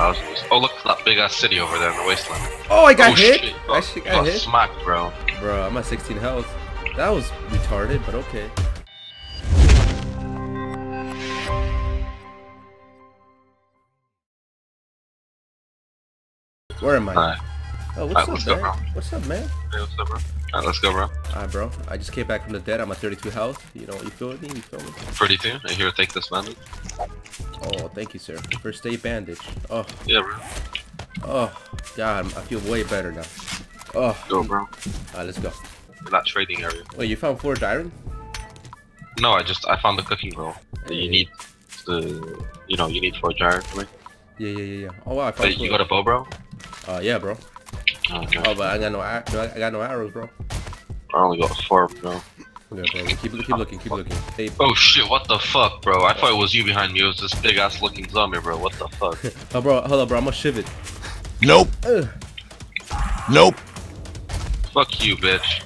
houses. Oh, look for that big ass city over there in the wasteland. Oh, I got hit. Shit. Oh, I got hit. Smacked, bro. Bro, I'm at 16 health. That was retarded, but okay. Where am I? Oh, what's up, man? Hey, what's up, bro? Alright, let's go, bro. Alright, bro. I just came back from the dead. I'm at 32 health. You know, you feel me? 32? I hear, take this bandage. Oh, thank you, sir. First aid bandage. Oh. Yeah, bro. Oh, God. I feel way better now. Oh. Go, bro. Alright, let's go. In that trading area. Wait, you found 4 diamond? No, I found the cooking roll. Hey. You need the, you know, you need 4 gyro for me. Yeah. Oh, wow. I found. Wait, you got a bow, bro? Yeah, bro. Okay. Oh, but I got no arrows, bro. I only got 4, bro. Yeah, bro. Keep looking. Hey, oh shit! What the fuck, bro? I thought it was you behind me. It was this big ass looking zombie, bro. What the fuck? Oh, bro, hold up, bro. I'm gonna shiv it. Nope. Nope. Fuck you, bitch.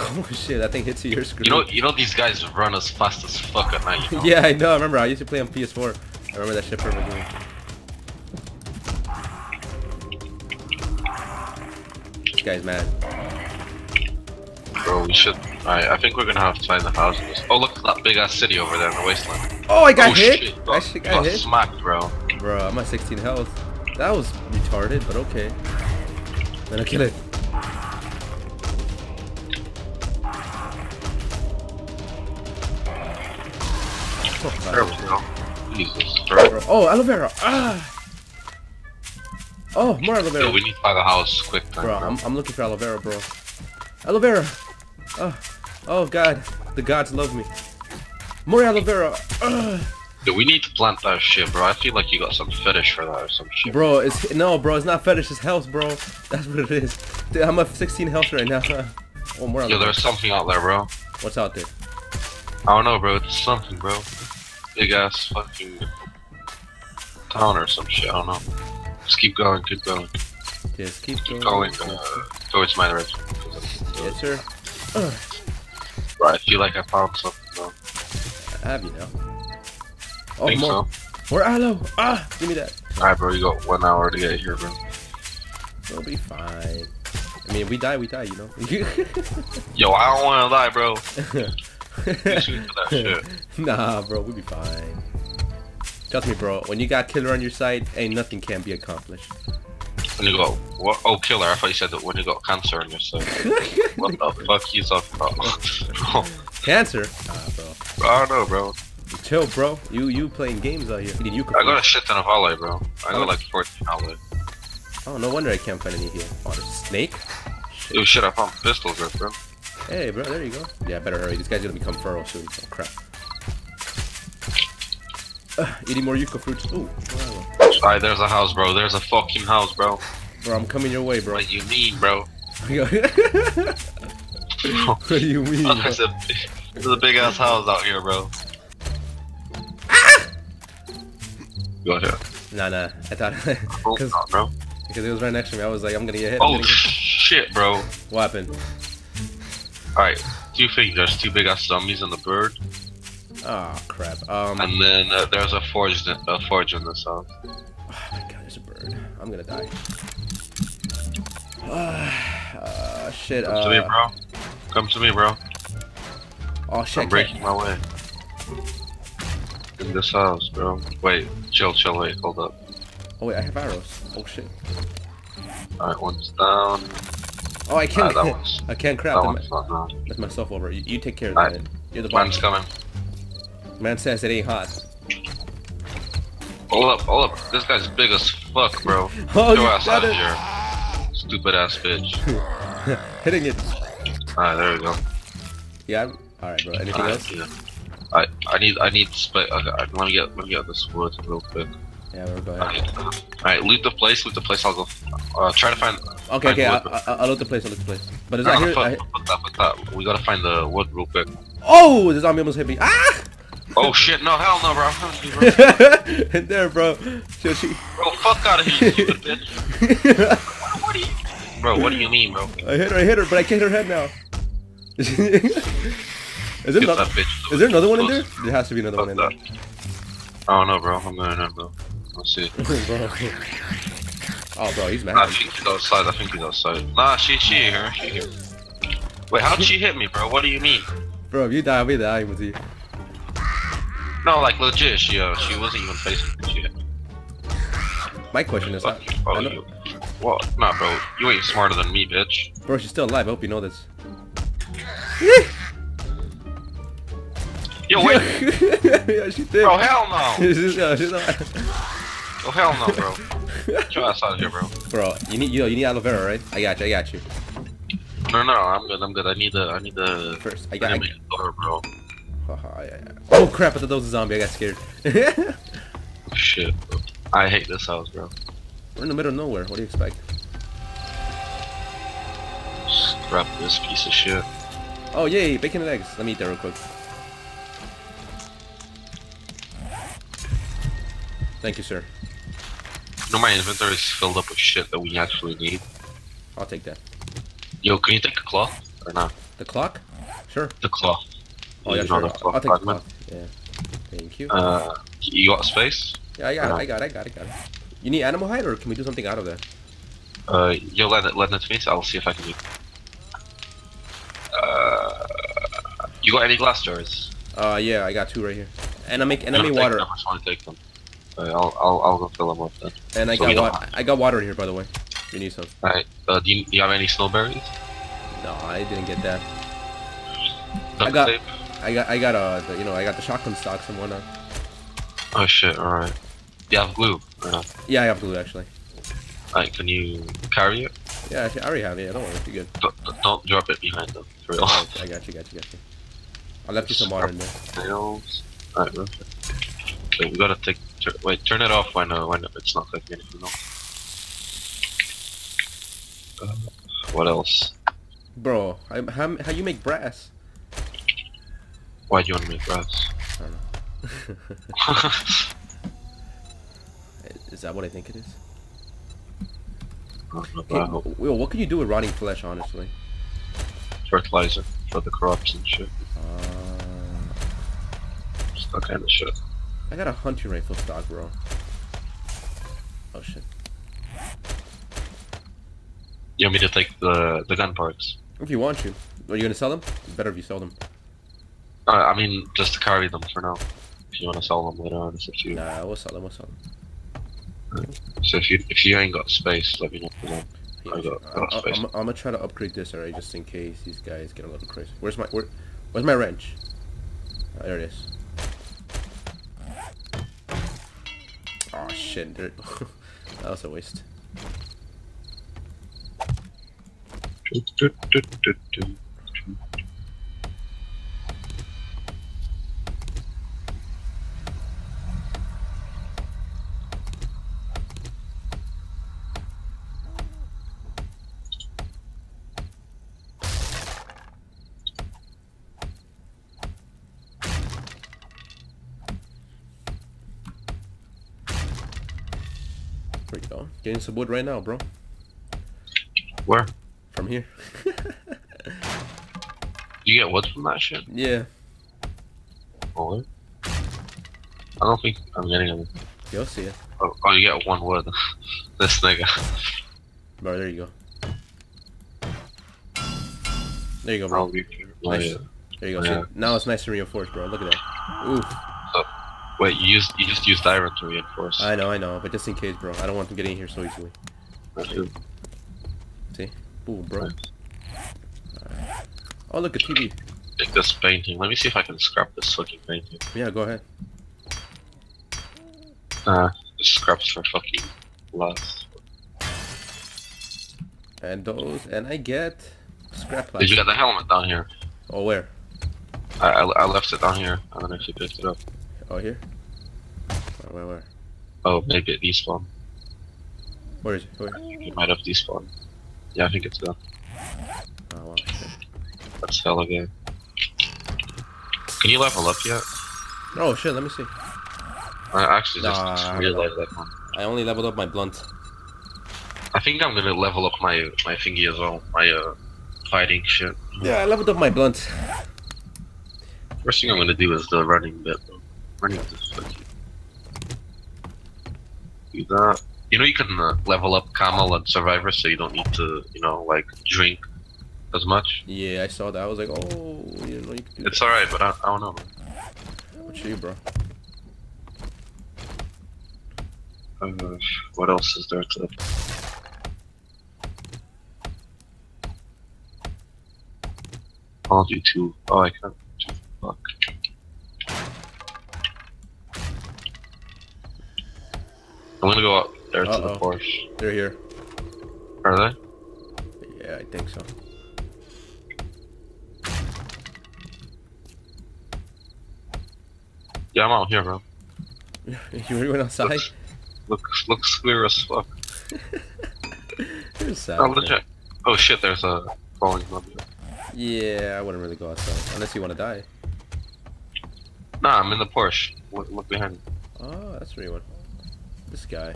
Oh shit! That thing hits your screen. You know these guys run as fast as fuck at night. You know? Yeah, I know. I remember. I used to play on PS4. I remember that shit from the game. This guy's mad. Bro, we should. Alright, I think we're gonna have to find the houses. Oh, look at that big ass city over there in the wasteland. Oh, I got hit! Shit, bro. I actually got hit. Smacked, bro. Bro, I'm at 16 health. That was retarded, but okay. I'm gonna kill it. Oh, there we go. Jesus, bro. Oh, aloe vera! Ah! Oh, more aloe vera! Yo, we need to buy the house quick, time, bro. I'm looking for aloe vera, bro. Aloe vera! Oh, oh God, the gods love me. More aloe vera! Ah. Yo, we need to plant that shit, bro. I feel like you got some fetish for that or some shit. Bro, it's no, bro. It's not fetish. It's health, bro. That's what it is. Dude, I'm at 16 health right now. Oh, more aloe vera. Yo, there's something out there, bro. What's out there? I don't know, bro. It's something, bro. Big ass fucking town or some shit, I don't know. Just keep going. Yes, keep going towards my direction. Yes, sir. Right, I feel like I found something, though. I have, you know. Oh, think more. So. More aloe! Ah! Give me that. Alright, bro, you got 1 hour to get here, bro. We'll be fine. I mean, if we die, you know? Yo, I don't wanna die, bro. Nah, bro, we'll be fine. Trust me, bro. When you got killer on your side, ain't nothing can be accomplished. When you got what? Oh, killer! I thought you said that when you got cancer on your side. What the fuck you talking about? Cancer? Nah, bro. I don't know, bro. Chill, bro. You playing games out here? I got a shit ton of aloe, bro. I got like 14 aloe. Oh, no wonder I can't find any here. Oh, there's a snake. Dude, shit! I found pistols, bro. Hey, bro, there you go. Yeah, better hurry. This guy's gonna become feral soon. Oh, crap. Eating more yucca fruits. Ooh. Alright, there's a house, bro. There's a fucking house, bro. Bro, I'm coming your way, bro. What do you mean, bro? What do you mean, bro? There's a big ass house out here, bro. Ah! Gotcha. Nah. I thought... Because it was right next to me. I was like, I'm gonna get hit. Oh, shit, bro. What happened? Alright, do you think there's 2 big ass zombies and the bird? Oh crap. And then there's a forge in the south. Oh my god, there's a bird. I'm gonna die. Shit. Come to me, bro. Oh shit. I'm breaking my way. In this house, bro. Wait, chill, wait, hold up. Oh wait, I have arrows. Oh shit. Alright, one's down. Oh, I can't. I can't craft them. That's myself over. You take care of that. You're the boss. Man's coming. Man says it ain't hot. Hold up. This guy's big as fuck, bro. Oh, your ass out of here. Stupid ass bitch. Hitting it. Alright, there we go. Yeah. Alright, bro. Anything else? Yeah. I need. Let me get this wood real quick. Yeah, we're going. Alright, loot the place, I'll go. Try to find. Okay, I'll loot the place. But is that here? Put that. We gotta find the wood real quick. Oh, the zombie almost hit me. Ah! Oh shit, no, hell no, bro. I'm there, bro. Bro, fuck out of here, you stupid bitch. Bro, what do you mean, bro? I hit her, but I can't hit her head now. Is there another one in there? There has to be another one in there. I don't know, bro. I'm going in, bro. Let's see. Oh, bro, he's mad. Nah, she's outside. I think he's outside. Nah, she here. She here. Wait, how'd she hit me, bro? What do you mean? Bro, if you die, we die with you. No, like legit, she wasn't even facing me. She hit me. My question is, well, nah, bro, you ain't smarter than me, bitch. Bro, she's still alive. I hope you know this. Yo, wait. Yeah, she did. Bro, hell no. She's alive. Oh, hell no, bro. Get your ass out of here, bro. Bro, you need aloe vera, right? I got you. No, I'm good. I need the. First, I got her, bro. Yeah. Oh crap! I thought that was a zombie. I got scared. Shit, bro. I hate this house, bro. We're in the middle of nowhere. What do you expect? Just grab this piece of shit. Oh yay, bacon and eggs. Let me eat that real quick. Thank you, sir. No, my inventory is filled up with shit that we actually need. I'll take that. Yo, can you take a clock or not? The clock? Sure. The clock. Oh yeah, sure. I'll take the clock. Yeah. Thank you. You got space? Yeah, I got it. You need animal hide, or can we do something out of that? Yo, let it finish. I'll see if I can do. You got any glass jars? Yeah, I got two right here. And I make water. I just want to take them. I'll go fill them up then. And I got water here, by the way. You need some. Alright. Do you have any snowberries? No, I didn't get that. I got the shotgun stocks and whatnot. Oh shit! Alright. Do you have glue? No? Yeah, I have glue actually. Alright, can you carry it? Yeah, I already have it. I don't want it. You're good. Don't drop it behind them. For real. I got you. I left you some water in there. Alright, bro. Okay, we gotta take. Wait, turn it off when it's not like anything else. What else? Bro, how you make brass? Why do you want to make brass? I don't know. Is that what I think it is? Hey, what can you do with rotting flesh, honestly? Fertilizer for the crops and shit. Just that kind of shit. I got a hunting rifle stock, bro. Oh shit. You want me to take the gun parts? If you want to. Are you gonna sell them? It's better if you sell them. I mean, just to carry them for now. If you want to sell them later on, it's up to you. Nah, we'll sell them. Right. So if you ain't got space, let me know. Yeah, I got space. I'm gonna try to upgrade this, alright, just in case these guys get a little crazy. Where's my wrench? Oh, there it is. Oh shit, that was a waste. There we go. Getting some wood right now, bro. Where? From here. You get wood from that shit? Yeah. What? I don't think I'm getting any. You'll see it. Oh, you get one wood. This nigga. Bro, there you go. There you go, bro. Nice. There you go. Yeah. See, now it's nice and reinforced, bro. Look at that. Oof. Wait, you just used iron to reinforce. I know, but just in case, bro. I don't want them getting in here so easily. See? Boom, bro. Nice. Right. Oh, look, a TV. Take this painting. Let me see if I can scrap this fucking painting. Yeah, go ahead. Just scraps for fucking last. And those, and I get scrap plastic. Did you get the helmet down here? Oh, where? I left it down here. I don't know if you picked it up. Oh, here? Where? Oh, maybe it despawned. Where is it? Where? It might have despawned. Yeah, I think it's done. Oh, wow. That's hella good. Can you level up yet? Oh, shit, let me see. I actually just realized that one. I only leveled up my blunt. I think I'm gonna level up my thingy as well. My fighting shit. Yeah, I leveled up my blunt. First thing I'm gonna do is the running bit. Running this do that. You know, you can level up Kamal and Survivor, so you don't need to, you know, like, drink as much. Yeah, I saw that. I was like, oh, you know, you can do that. It's alright, but I don't know. What's you, bro? What else is there to... I'll do two. Oh, I can't do... Fuck. I'm gonna go up there to the Porsche. They're here. Are they? Yeah, I think so. Yeah, I'm out here, bro. You really went outside? Looks clear as fuck. You're sad, man. Oh shit, there's a falling mummy. Yeah, I wouldn't really go outside. Unless you want to die. Nah, I'm in the Porsche. Look behind me. Oh, that's where you went. This guy.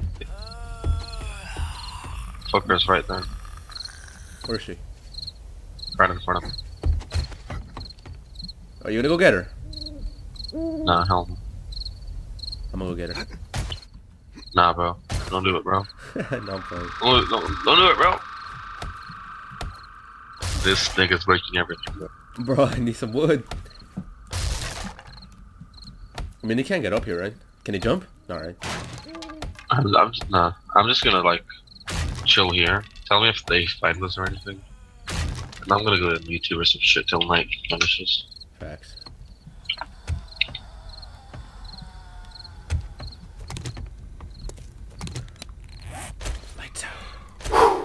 Fucker's right there. Where is she? Right in front of him. Are you gonna go get her? Nah, hell no. I'm gonna go get her. Nah, bro. Don't do it, bro. No, I'm playing. Don't do it, bro. This nigga's breaking everything, bro. Bro, I need some wood. I mean, he can't get up here, right? Can he jump? Alright. I'm just gonna like chill here. Tell me if they find us or anything. And I'm gonna go to YouTube or some shit till night finishes. Facts. Lights out.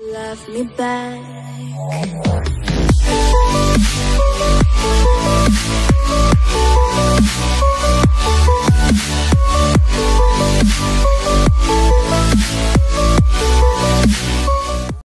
Love me back.